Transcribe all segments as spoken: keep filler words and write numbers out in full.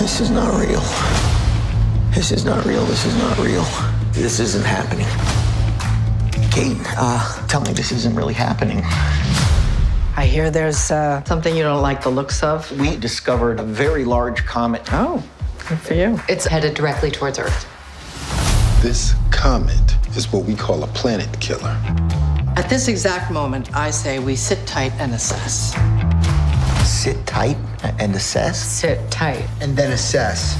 This is not real. This is not real. This is not real. This isn't happening. Kate, uh, tell me this isn't really happening. I hear there's uh, something you don't like the looks of. We discovered a very large comet. Oh, good for you. It's headed directly towards Earth. This comet is what we call a planet killer. At this exact moment, I say we sit tight and assess. Sit tight and assess? Sit tight. And then assess.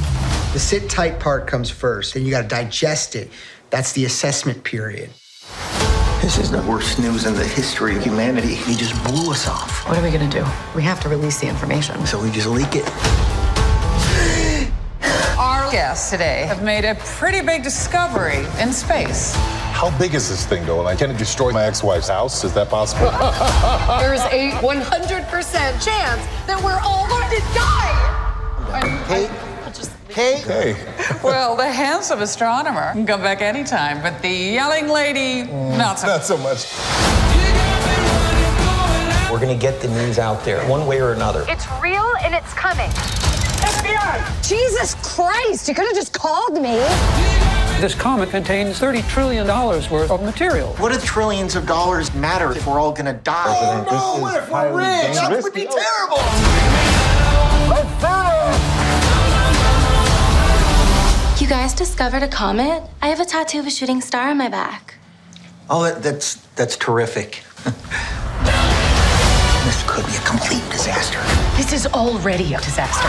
The sit tight part comes first, and you gotta digest it. That's the assessment period. This is the worst news in the history of humanity. He just blew us off. What are we gonna do? We have to release the information. So we just leak it. Our guests today have made a pretty big discovery in space. How big is this thing going? Like, can it destroy my ex-wife's house? Is that possible? There's a one hundred percent chance that we're all going to die. Hey, I, just... hey. hey. Well, the handsome astronomer can come back anytime, but the yelling lady, mm, not so much. Not so much. We're going to get the news out there, one way or another. It's real and it's coming. F B I! Jesus Christ, you could have just called me. This comet contains thirty trillion dollars worth of material. What do trillions of dollars matter if we're all gonna die? Oh, oh no, what if we're rich? That would be terrible! Oh. You guys discovered a comet? I have a tattoo of a shooting star on my back. Oh, that, that's, that's terrific. This could be a complete disaster. This is already a disaster.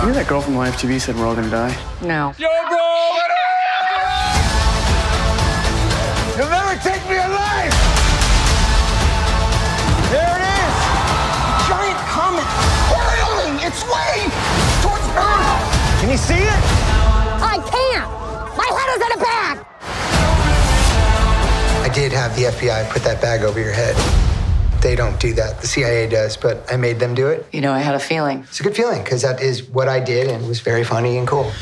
You know that girl from Y F T V said we're all gonna die? No. Yo, bro! You'll never take me alive! There it is! A giant comet whirling its way towards Earth! Can you see it? I can't! My head is in a bag! I did have the F B I put that bag over your head. They don't do that. The C I A does, but I made them do it. You know, I had a feeling. It's a good feeling, because that is what I did, and it was very funny and cool.